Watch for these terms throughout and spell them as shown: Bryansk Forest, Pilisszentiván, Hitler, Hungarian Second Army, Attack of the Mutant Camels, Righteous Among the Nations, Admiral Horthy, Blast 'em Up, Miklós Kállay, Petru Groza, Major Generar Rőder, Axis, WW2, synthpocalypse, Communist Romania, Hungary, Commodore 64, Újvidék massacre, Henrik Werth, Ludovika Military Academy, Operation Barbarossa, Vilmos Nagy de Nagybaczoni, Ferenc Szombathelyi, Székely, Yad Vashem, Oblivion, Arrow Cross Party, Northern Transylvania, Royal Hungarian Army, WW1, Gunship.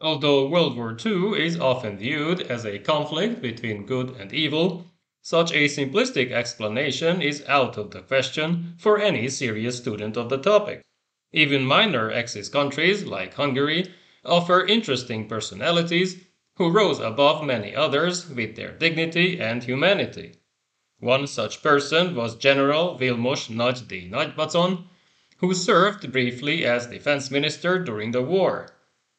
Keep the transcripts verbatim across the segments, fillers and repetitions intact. Although World War Two is often viewed as a conflict between good and evil, such a simplistic explanation is out of the question for any serious student of the topic. Even minor Axis countries, like Hungary, offer interesting personalities who rose above many others with their dignity and humanity. One such person was General Vilmos Nagy de Nagybaczoni, who served briefly as defense minister during the war.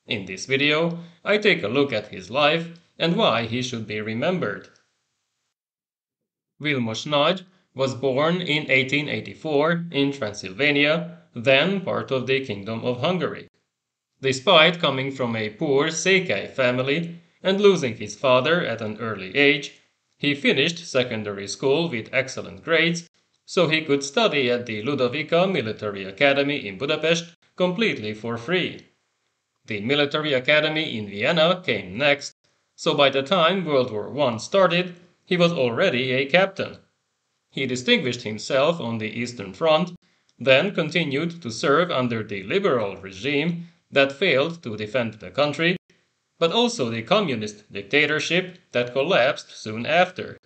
In this video, I take a look at his life and why he should be remembered. Vilmos Nagy was born in eighteen eighty-four in Transylvania, then part of the Kingdom of Hungary. Despite coming from a poor Székely family and losing his father at an early age, he finished secondary school with excellent grades, so he could study at the Ludovika Military Academy in Budapest completely for free. The military academy in Vienna came next, so by the time World War One started, he was already a captain. He distinguished himself on the Eastern Front, then continued to serve under the liberal regime that failed to defend the country, but also the communist dictatorship that collapsed soon after.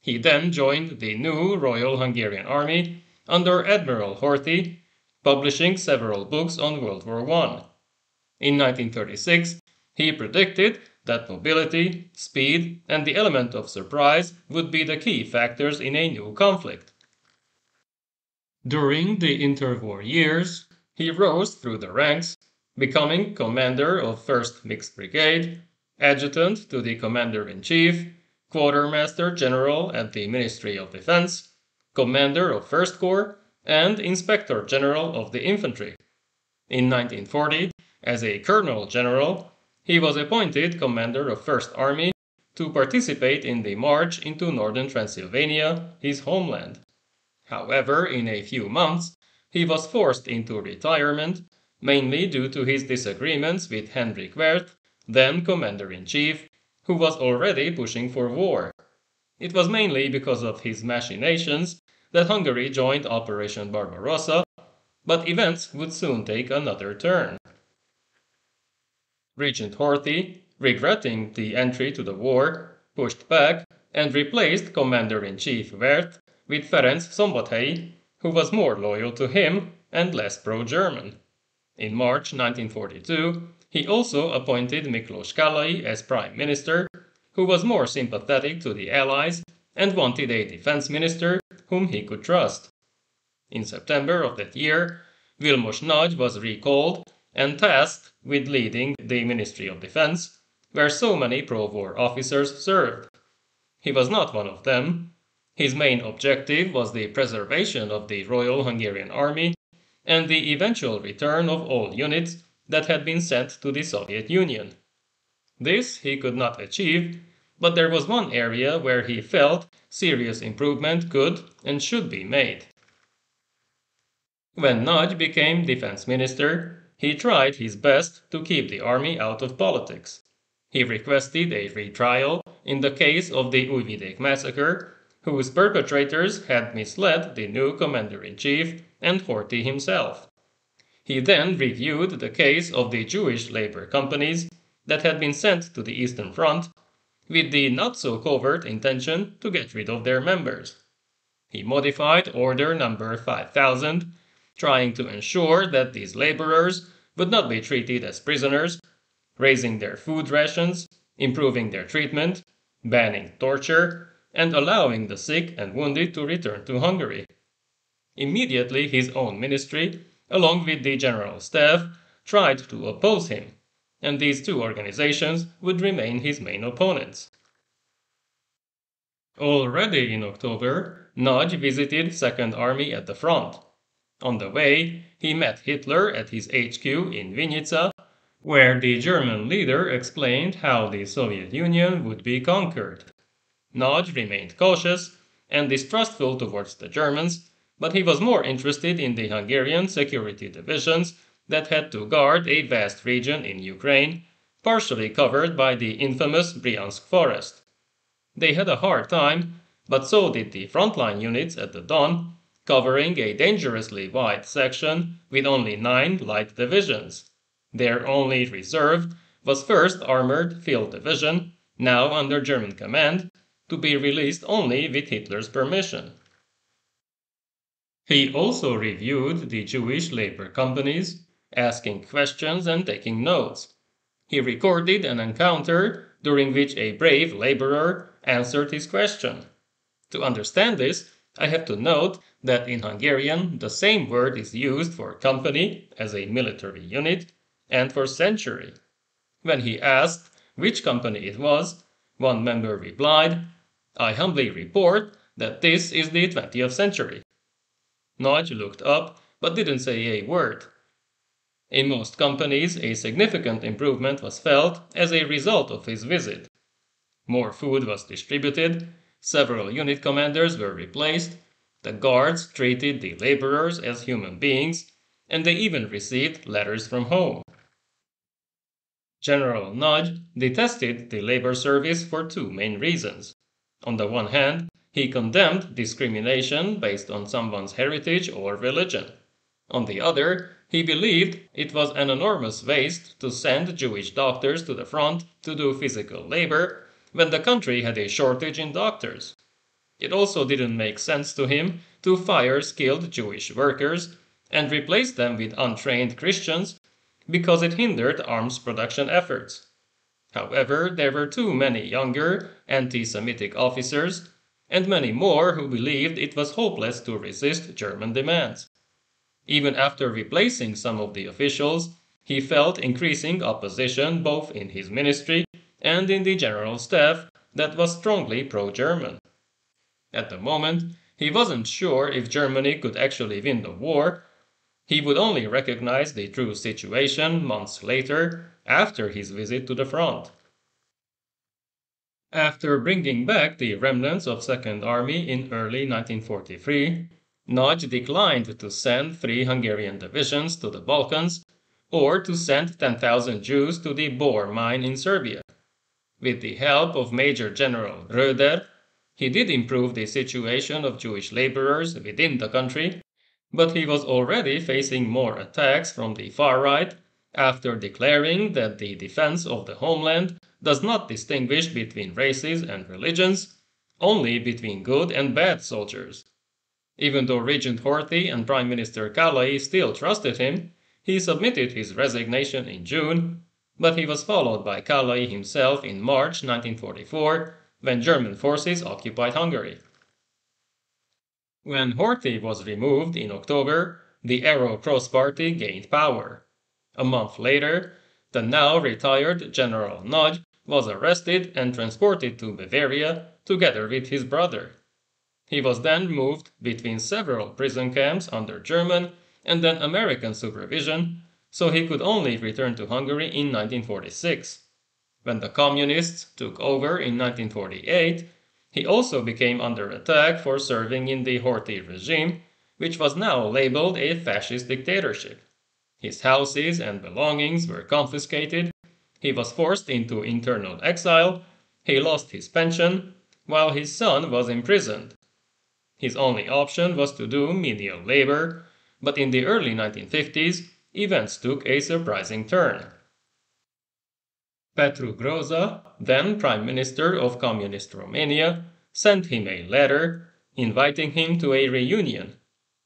He then joined the new Royal Hungarian Army under Admiral Horthy, publishing several books on World War One. In nineteen thirty-six, he predicted that mobility, speed, and the element of surprise would be the key factors in a new conflict. During the interwar years, he rose through the ranks, becoming commander of first Mixed Brigade, adjutant to the commander-in-chief, quartermaster general at the Ministry of Defense, commander of first Corps, and inspector general of the infantry. In nineteen forty, as a colonel general, he was appointed commander of first Army to participate in the march into northern Transylvania, his homeland. However, in a few months, he was forced into retirement, mainly due to his disagreements with Henrik Werth, then commander-in-chief, who was already pushing for war. It was mainly because of his machinations that Hungary joined Operation Barbarossa, but events would soon take another turn. Regent Horthy, regretting the entry to the war, pushed back and replaced commander-in-chief Werth with Ferenc Szombathelyi, who was more loyal to him and less pro-German. In March nineteen forty-two, he also appointed Miklós Kállay as prime minister, who was more sympathetic to the Allies and wanted a defense minister whom he could trust. In September of that year, Vilmos Nagy was recalled and tasked with leading the Ministry of Defense, where so many pro-war officers served. He was not one of them. His main objective was the preservation of the Royal Hungarian Army and the eventual return of all units that had been sent to the Soviet Union. This he could not achieve, but there was one area where he felt serious improvement could and should be made. When Nagy became defense minister, he tried his best to keep the army out of politics. He requested a retrial in the case of the Újvidék massacre, whose perpetrators had misled the new commander-in-chief and Horthy himself. He then reviewed the case of the Jewish labor companies that had been sent to the Eastern Front, with the not-so-covert intention to get rid of their members. He modified Order Number five thousand, trying to ensure that these laborers would not be treated as prisoners, raising their food rations, improving their treatment, banning torture, and allowing the sick and wounded to return to Hungary. Immediately, his own ministry, along with the general staff, tried to oppose him, and these two organizations would remain his main opponents. Already in October, Nagy visited second Army at the front. On the way, he met Hitler at his H Q in Vinica, where the German leader explained how the Soviet Union would be conquered. Nagy remained cautious and distrustful towards the Germans, but he was more interested in the Hungarian security divisions that had to guard a vast region in Ukraine, partially covered by the infamous Bryansk Forest. They had a hard time, but so did the frontline units at the Don, covering a dangerously wide section with only nine light divisions. Their only reserve was first Armored Field Division, now under German command, to be released only with Hitler's permission. He also reviewed the Jewish labor companies, asking questions and taking notes. He recorded an encounter during which a brave laborer answered his question. To understand this, I have to note that in Hungarian the same word is used for company as a military unit and for century. When he asked which company it was, one member replied, "I humbly report that this is the twentieth century." Nagy looked up, but didn't say a word. In most companies, a significant improvement was felt as a result of his visit. More food was distributed, several unit commanders were replaced, the guards treated the laborers as human beings, and they even received letters from home. General Nagy detested the labor service for two main reasons. On the one hand, he condemned discrimination based on someone's heritage or religion. On the other, he believed it was an enormous waste to send Jewish doctors to the front to do physical labor when the country had a shortage in doctors. It also didn't make sense to him to fire skilled Jewish workers and replace them with untrained Christians because it hindered arms production efforts. However, there were too many younger anti-Semitic officers and many more who believed it was hopeless to resist German demands. Even after replacing some of the officials, he felt increasing opposition both in his ministry and in the general staff that was strongly pro-German. At the moment, he wasn't sure if Germany could actually win the war. He would only recognize the true situation months later, after his visit to the front. After bringing back the remnants of Second Army in early nineteen forty-three, Nagy declined to send three Hungarian divisions to the Balkans or to send ten thousand Jews to the Bor mine in Serbia. With the help of Major General Röder, he did improve the situation of Jewish laborers within the country, but he was already facing more attacks from the far right after declaring that the defense of the homeland does not distinguish between races and religions, only between good and bad soldiers. Even though Regent Horthy and Prime Minister Kállay still trusted him, he submitted his resignation in June, but he was followed by Kállay himself in March nineteen forty-four, when German forces occupied Hungary. When Horthy was removed in October, the Arrow Cross Party gained power. A month later, the now retired General Nagy was arrested and transported to Bavaria together with his brother. He was then moved between several prison camps under German and then American supervision, so he could only return to Hungary in nineteen forty-six. When the Communists took over in nineteen forty-eight, he also became under attack for serving in the Horthy regime, which was now labeled a fascist dictatorship. His houses and belongings were confiscated, he was forced into internal exile, he lost his pension, while his son was imprisoned. His only option was to do menial labor, but in the early nineteen fifties, events took a surprising turn. Petru Groza, then Prime Minister of Communist Romania, sent him a letter inviting him to a reunion.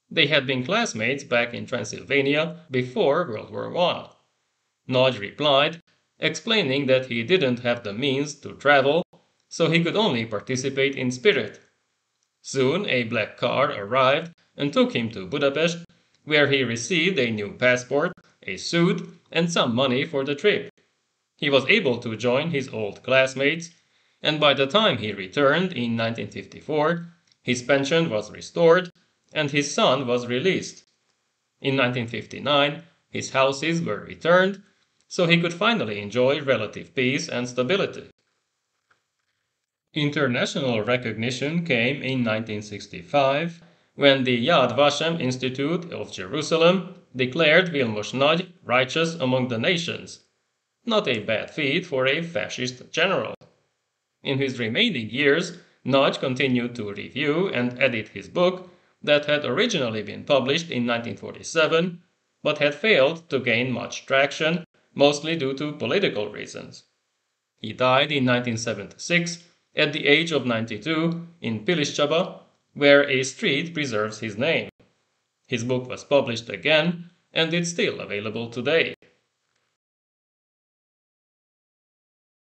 They had been classmates back in Transylvania before World War One. Nagy replied, explaining that he didn't have the means to travel, so he could only participate in spirit. Soon a black car arrived and took him to Budapest, where he received a new passport, a suit, and some money for the trip. He was able to join his old classmates, and by the time he returned in nineteen fifty-four, his pension was restored and his son was released. In nineteen fifty-nine, his houses were returned, so he could finally enjoy relative peace and stability. International recognition came in nineteen sixty-five, when the Yad Vashem Institute of Jerusalem declared Vilmos Nagy righteous among the nations. Not a bad feat for a fascist general. In his remaining years, Nagy continued to review and edit his book that had originally been published in nineteen forty-seven, but had failed to gain much traction mostly due to political reasons. He died in nineteen seventy-six at the age of ninety-two in Pilisszentiván, where a street preserves his name. His book was published again and it's still available today.